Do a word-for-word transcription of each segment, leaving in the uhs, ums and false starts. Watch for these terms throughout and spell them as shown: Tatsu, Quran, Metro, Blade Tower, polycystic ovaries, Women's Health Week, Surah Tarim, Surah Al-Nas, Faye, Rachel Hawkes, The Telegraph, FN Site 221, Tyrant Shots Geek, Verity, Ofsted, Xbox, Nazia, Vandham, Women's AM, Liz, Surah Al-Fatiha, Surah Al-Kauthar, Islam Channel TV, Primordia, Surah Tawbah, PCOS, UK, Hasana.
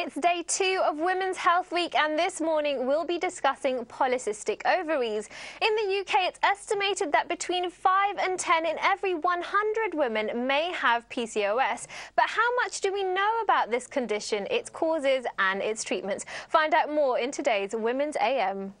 It's day two of Women's Health Week, and this morning we'll be discussing polycystic ovaries. In the U K, it's estimated that between five and ten in every one hundred women may have P C O S. But how much do we know about this condition, its causes and its treatments? Find out more in today's Women's A M.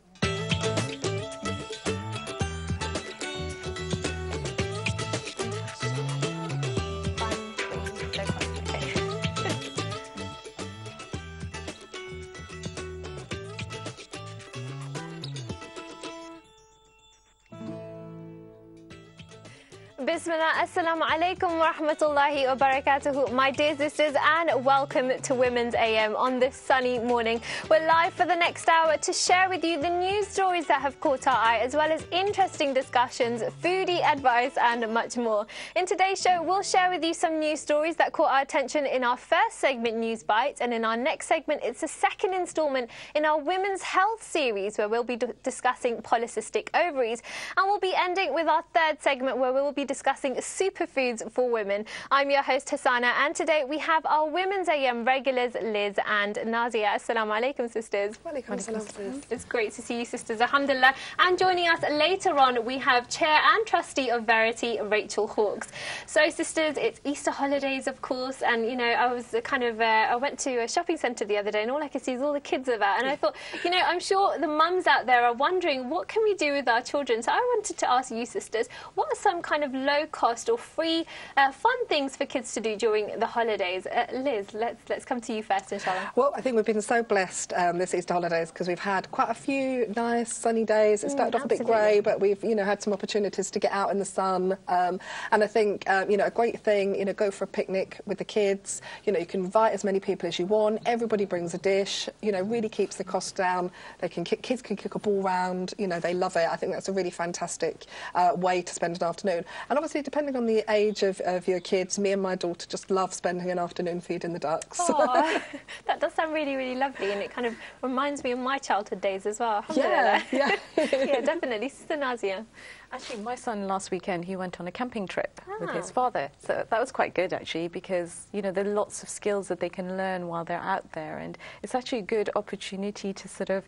Bismillah, assalamu alaikum wa rahmatullahi wa barakatuhu. My dear sisters, and welcome to Women's A M on this sunny morning. We're live for the next hour to share with you the news stories that have caught our eye, as well as interesting discussions, foodie advice, and much more. In today's show, we'll share with you some news stories that caught our attention in our first segment, News Bites, and in our next segment, it's the second instalment in our Women's Health series, where we'll be discussing polycystic ovaries. And we'll be ending with our third segment, where we will be discussing superfoods for women. I'm your host, Hasana, and today we have our Women's A M regulars, Liz and Nazia. Assalamu alaikum, sisters. Wa alaikum assalam. It's great to see you, sisters, alhamdulillah. And joining us later on, we have Chair and Trustee of Verity, Rachel Hawkes. So, sisters, it's Easter holidays, of course, and, you know, I was kind of, uh, I went to a shopping centre the other day, and all I could see is all the kids about, and I thought, you know, I'm sure the mums out there are wondering, what can we do with our children? So I wanted to ask you, sisters, what are some kind of low-cost or free uh, fun things for kids to do during the holidays? Uh, Liz, let's let's come to you first, inshallah. Well, I think we've been so blessed um, this Easter holidays, because we've had quite a few nice sunny days. It started mm, off a bit grey, but we've you know had some opportunities to get out in the sun. Um, and I think um, you know a great thing, you know, go for a picnic with the kids. You know, you can invite as many people as you want. Everybody brings a dish. You know, really keeps the cost down. They can kick, kids can kick a ball round. You know, they love it. I think that's a really fantastic uh, way to spend an afternoon. And obviously, depending on the age of, of your kids, me and my daughter just love spending an afternoon feeding the ducks. Aww, that does sound really, really lovely, and it kind of reminds me of my childhood days as well. Yeah, yeah. Yeah, definitely. Sister Nazia. Actually, my son last weekend, he went on a camping trip ah. with his father. So that was quite good, actually, because, you know, there are lots of skills that they can learn while they're out there. And it's actually a good opportunity to sort of...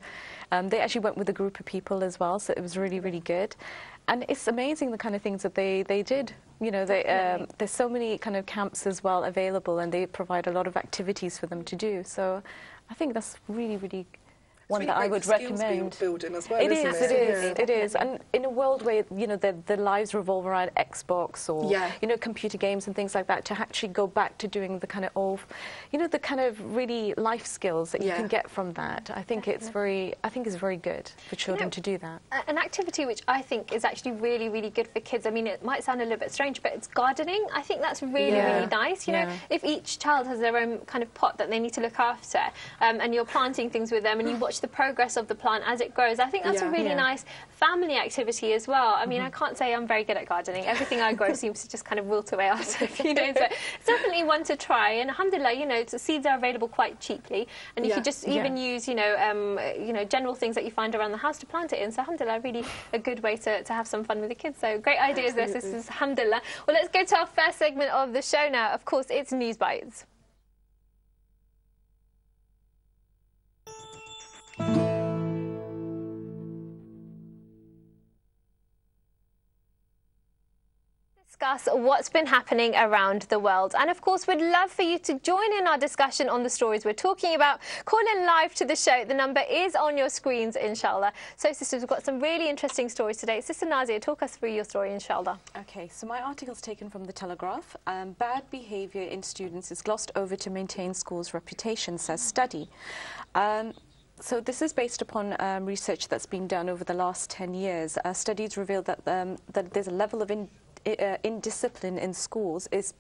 Um, they actually went with a group of people as well, so it was really, really good. And it's amazing the kind of things that they, they did. You know, they, um, there's so many kind of camps as well available, and they provide a lot of activities for them to do. So I think that's really, really... one that I would recommend. Building as well, it is, it is, yeah. it is, and in a world where you know the, the lives revolve around Xbox or yeah. you know computer games and things like that, to actually go back to doing the kind of old, you know, the kind of really life skills that yeah. you can get from that. I think it's very, I think it's very good for children you know, to do that. An activity which I think is actually really, really good for kids. I mean, it might sound a little bit strange, but it's gardening. I think that's really, yeah. really nice. You yeah. know, if each child has their own kind of pot that they need to look after, um, and you're planting things with them, and you watch the progress of the plant as it grows. I think that's yeah, a really yeah. nice family activity as well. I mean, mm-hmm. I can't say I'm very good at gardening. Everything I grow seems to just kind of wilt away after a few days. But it's definitely one to try. And alhamdulillah, you know, seeds are available quite cheaply. And you yeah. could just even yeah. use, you know, um, you know, general things that you find around the house to plant it in. So alhamdulillah, really a good way to, to have some fun with the kids. So great ideas there, sisters. Alhamdulillah. Well, let's go to our first segment of the show now. Of course, it's News Bites. Discuss what's been happening around the world, and of course we'd love for you to join in our discussion on the stories we're talking about. Call in live to the show. The number is on your screens, inshallah. So sisters, we've got some really interesting stories today. Sister Nazia, talk us through your story, inshallah. Okay, so my article's taken from The Telegraph. Um, bad behaviour in students is glossed over to maintain schools' reputation, says study. Um, So this is based upon um, research that's been done over the last ten years. Uh, studies reveal that, um, that there's a level of in, uh, indiscipline in schools. Is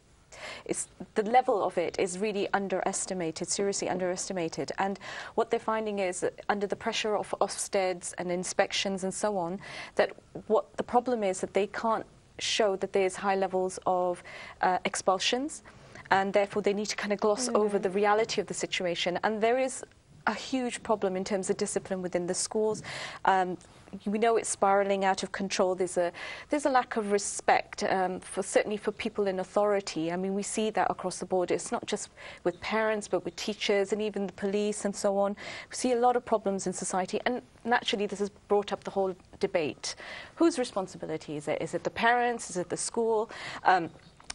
It's, the level of it is really underestimated, seriously underestimated. And what they're finding is, under the pressure of Ofsteds and inspections and so on, that what the problem is that they can't show that there's high levels of uh, expulsions, and therefore they need to kind of gloss mm-hmm. over the reality of the situation. And there is a huge problem in terms of discipline within the schools. Um, we know it's spiralling out of control. There's a there's a lack of respect, um, for certainly for people in authority. I mean, we see that across the board. It's not just with parents, but with teachers and even the police and so on. We see a lot of problems in society, and naturally, this has brought up the whole debate: whose responsibility is it? Is it the parents? Is it the school? Um,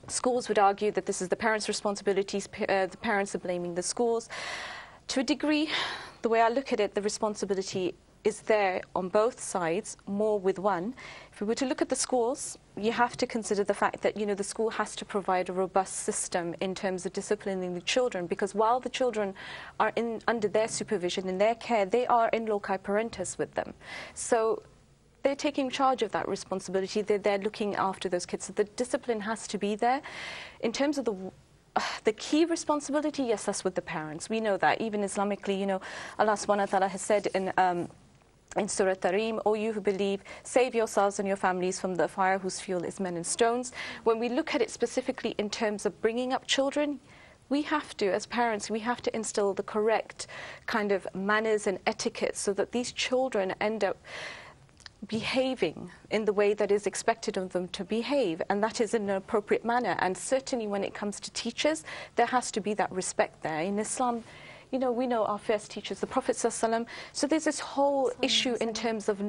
schools would argue that this is the parents' responsibilities. Uh, the parents are blaming the schools. To a degree, the way I look at it, the responsibility is there on both sides, more with one. If we were to look at the schools, you have to consider the fact that, you know, the school has to provide a robust system in terms of disciplining the children, because while the children are in, under their supervision, in their care, they are in loci parentis with them. So they're taking charge of that responsibility. They're, they're looking after those kids. So the discipline has to be there. In terms of the The key responsibility, yes, that's with the parents. We know that. Even Islamically, you know, Allah subhanahu wa ta'ala has said in, um, in Surah Tarim, "O you who believe, save yourselves and your families from the fire whose fuel is men and stones." When we look at it specifically in terms of bringing up children, we have to, as parents, we have to instill the correct kind of manners and etiquette so that these children end up behaving in the way that is expected of them to behave, and that is in an appropriate manner. And certainly when it comes to teachers, there has to be that respect there. In Islam, you know, we know our first teachers, the Prophet ﷺ, so there's this whole issue in terms of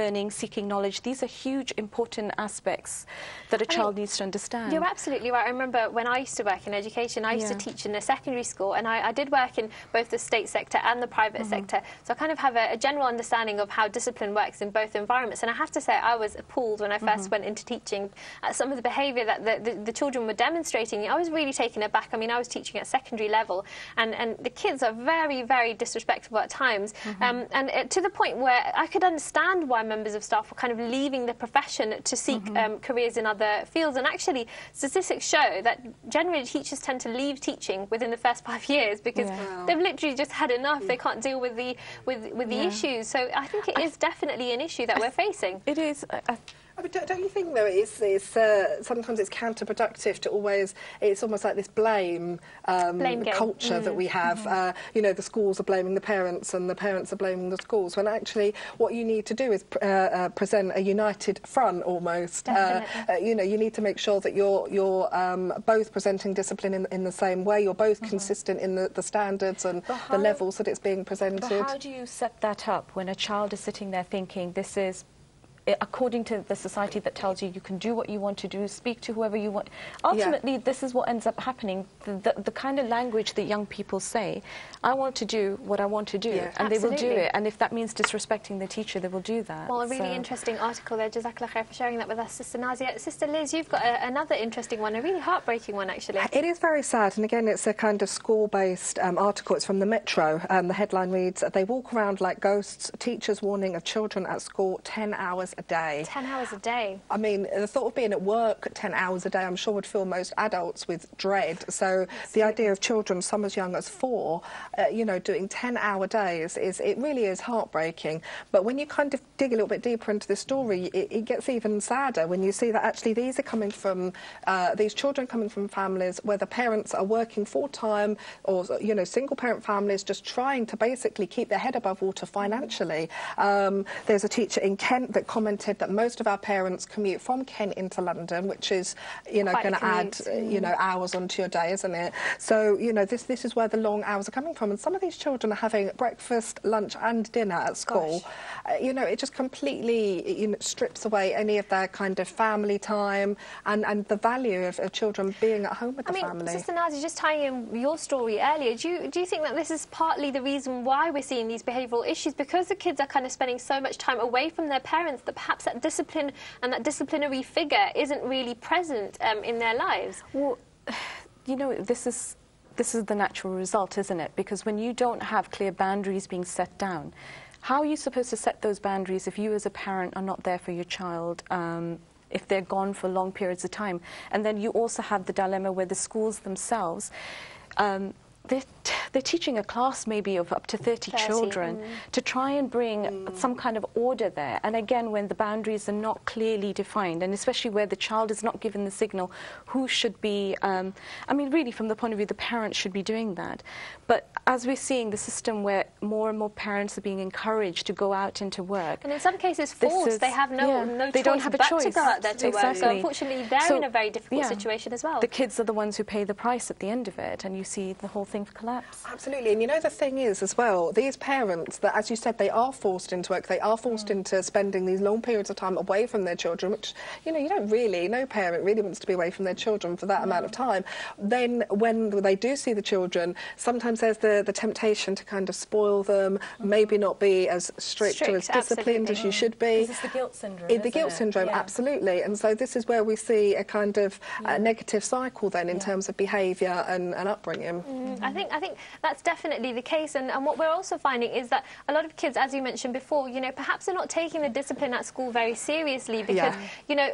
learning, seeking knowledge. These are huge, important aspects that a child needs to understand. You're absolutely right. I remember when I used to work in education, I used yeah. to teach in a secondary school, and I, I did work in both the state sector and the private mm-hmm. sector, so I kind of have a, a general understanding of how discipline works in both environments. And I have to say, I was appalled when I first mm-hmm. went into teaching at some of the behaviour that the, the, the children were demonstrating. I was really taken aback. I mean, I was teaching at secondary level, and, and the kids are very, very disrespectful at times, mm-hmm. um, and uh, to the point where I could understand why members of staff were kind of leaving the profession to seek mm-hmm. um, careers in other fields. And actually, statistics show that generally teachers tend to leave teaching within the first five years because yeah. they've literally just had enough. They can't deal with the with with the yeah. issues. So I think it is definitely an issue that we're facing. It is. I, I But don't you think, though, it's, it's, uh, sometimes it's counterproductive to always, it's almost like this blame, um, blame culture mm. that we have. Mm-hmm. uh, you know, the schools are blaming the parents and the parents are blaming the schools, when actually what you need to do is uh, uh, present a united front almost. Uh, uh, you know, you need to make sure that you're, you're um, both presenting discipline in, in the same way, you're both mm-hmm. consistent in the, the standards and but the how, levels that it's being presented. But how do you set that up when a child is sitting there thinking this is according to the society that tells you you can do what you want to do, speak to whoever you want? Ultimately, yeah. this is what ends up happening. The, the, the kind of language that young people say, I want to do what I want to do, yeah. and Absolutely. They will do it. And if that means disrespecting the teacher, they will do that. Well, a really so. interesting article there. Jazakallah khair for sharing that with us, Sister Nazia. Sister Liz, you've got a, another interesting one, a really heartbreaking one, actually. It is very sad. And again, it's a kind of school-based um, article. It's from the Metro. Um, the headline reads, "They walk around like ghosts, teachers warning of children at school ten hours a day." ten hours a day. I mean, the thought of being at work ten hours a day, I'm sure, would fill most adults with dread. So That's the it. idea of children, some as young as four, uh, you know, doing ten hour days, is it really is heartbreaking. But when you kind of dig a little bit deeper into this story, it, it gets even sadder when you see that actually these are coming from, uh, these children coming from families where the parents are working full-time, or, you know, single-parent families just trying to basically keep their head above water financially. Um, there's a teacher in Kent that commented that most of our parents commute from Kent into London, which is, you know, going to add, mm. you know, hours onto your day, isn't it? So, you know, this this is where the long hours are coming from. And some of these children are having breakfast, lunch and dinner at school. Uh, you know, it just completely, you know, strips away any of their kind of family time and, and the value of, of children being at home with I the mean, family. Sister Nazia, just tying in your story earlier, do you, do you think that this is partly the reason why we're seeing these behavioural issues? Because the kids are kind of spending so much time away from their parents that perhaps that discipline and that disciplinary figure isn't really present um, in their lives? Well, you know, this is, this is the natural result, isn't it? Because when you don't have clear boundaries being set down, how are you supposed to set those boundaries if you as a parent are not there for your child, um, if they're gone for long periods of time? And then you also have the dilemma where the schools themselves, um, they're they're teaching a class maybe of up to thirty, thirty children mm. to try and bring mm. some kind of order there. And again, when the boundaries are not clearly defined, and especially where the child is not given the signal who should be, um, I mean, really from the point of view, the parents should be doing that. But as we're seeing the system where more and more parents are being encouraged to go out into work. And in some cases forced, is, they have no, yeah, no they choice don't have a but choice. to go out there to exactly. work. So unfortunately, they're so, in a very difficult yeah. situation as well. The kids are the ones who pay the price at the end of it, and you see the whole thing collapse. Absolutely, and you know the thing is as well, these parents that, as you said, they are forced into work, they are forced mm. into spending these long periods of time away from their children, which, you know, you don't really, no parent really wants to be away from their children for that mm. amount of time. Then when they do see the children, sometimes there's the, the temptation to kind of spoil them, mm. maybe not be as strict, strict or as disciplined absolutely. as you should be. This is the guilt syndrome, it, The guilt it? syndrome, yeah. absolutely. And so this is where we see a kind of yeah. uh, negative cycle then in yeah. terms of behaviour and, and upbringing. Mm. I think I think that's definitely the case, and, and what we're also finding is that a lot of kids, as you mentioned before, you know, perhaps they're not taking the discipline at school very seriously because, yeah. you know,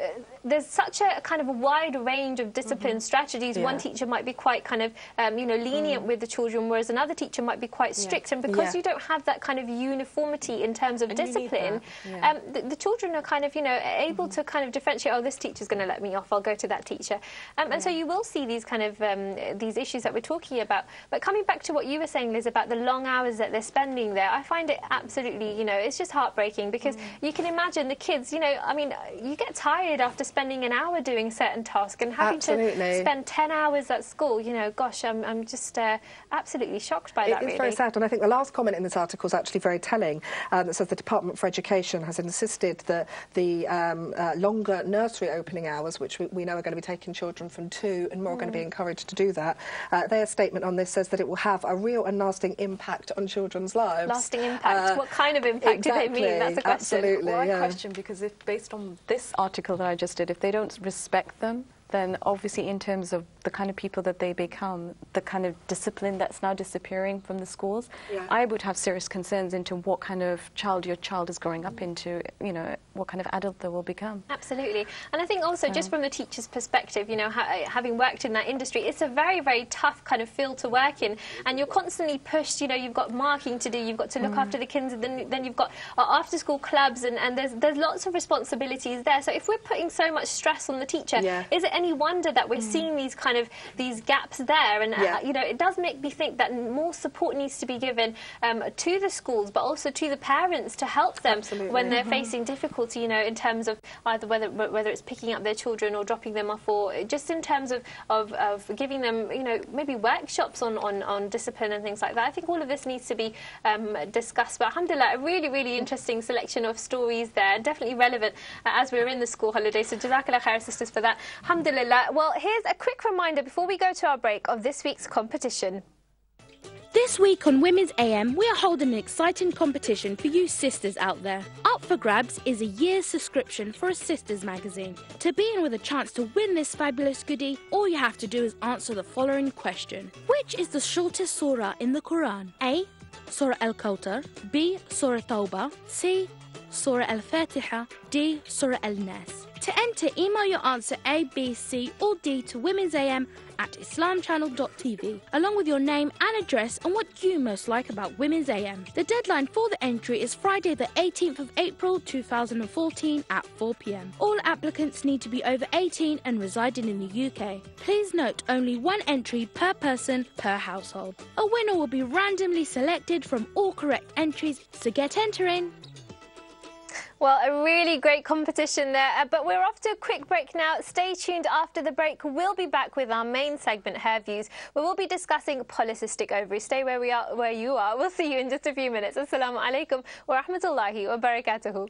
there's such a kind of a wide range of discipline mm-hmm. strategies. Yeah. One teacher might be quite kind of, um, you know, lenient mm. with the children, whereas another teacher might be quite strict, yeah. and because yeah. you don't have that kind of uniformity in terms of and discipline, yeah. um, the, the children are kind of, you know, able mm-hmm. to kind of differentiate, oh, this teacher's going to let me off, I'll go to that teacher. Um, and yeah. so you will see these kind of, um, these issues that we're talking about. But coming back to what you were saying, Liz, about the long hours that they're spending there, I find it absolutely, you know, it's just heartbreaking because mm-hmm. you can imagine the kids, you know, I mean, you get tired after spending an hour doing certain tasks and having absolutely. to spend ten hours at school, you know, gosh, I'm, I'm just uh, absolutely shocked by that, really. It's very sad, and I think the last comment in this article is actually very telling. Um, it says the Department for Education has insisted that the um, uh, longer nursery opening hours, which we, we know are going to be taking children from two and more mm. are going to be encouraged to do that, uh, their statement on this says that it will have a real and lasting impact on children's lives. Lasting impact? Uh, what kind of impact exactly, do they mean? That's a question. Absolutely, well, I yeah. question, because if based on this article that I just did, if they don't respect them, then obviously in terms of the kind of people that they become, the kind of discipline that's now disappearing from the schools, yeah. I would have serious concerns into what kind of child your child is growing up into, you know, what kind of adult they will become. Absolutely. And I think also so. just from the teacher's perspective, you know, ha having worked in that industry, it's a very, very tough kind of field to work in, and you're constantly pushed, you know, you've got marking to do, you've got to look mm. after the kids, and then, then you've got uh, after-school clubs, and, and there's, there's lots of responsibilities there. So if we're putting so much stress on the teacher, yeah. is it any wonder that we're mm. seeing these kind of these gaps there? And yeah. uh, you know, it does make me think that more support needs to be given um, to the schools, but also to the parents, to help them Absolutely. when they're mm-hmm. facing difficulty, you know, in terms of either whether whether it's picking up their children or dropping them off, or just in terms of of, of giving them, you know, maybe workshops on, on on discipline and things like that. I think all of this needs to be um, discussed. But alhamdulillah, a really really interesting selection of stories there, definitely relevant uh, as we're in the school holiday. So jazakallah khair, sisters, for that. Well, here's a quick reminder before we go to our break of this week's competition. This week on Women's A M, we are holding an exciting competition for you sisters out there. Up for grabs is a year's subscription for a sisters magazine. To be in with a chance to win this fabulous goodie, all you have to do is answer the following question. Which is the shortest surah in the Quran? A. Surah Al-Kauthar. B. Surah Tawbah. C. Surah Al-Fatiha. D. Surah Al-Nas. To enter, email your answer A, B, C or D to women's a m at islam channel dot t v along with your name and address and what you most like about Women's A M. The deadline for the entry is Friday the eighteenth of April two thousand fourteen at four p m. All applicants need to be over eighteen and residing in the U K. Please note only one entry per person per household. A winner will be randomly selected from all correct entries, so get entering! Well, a really great competition there, uh, but we're off to a quick break now. Stay tuned after the break. We'll be back with our main segment, Her Views, where we'll be discussing polycystic ovaries. Stay where we are, where you are. We'll see you in just a few minutes. Assalamu alaikum wa rahmatullahi wa barakatuhu.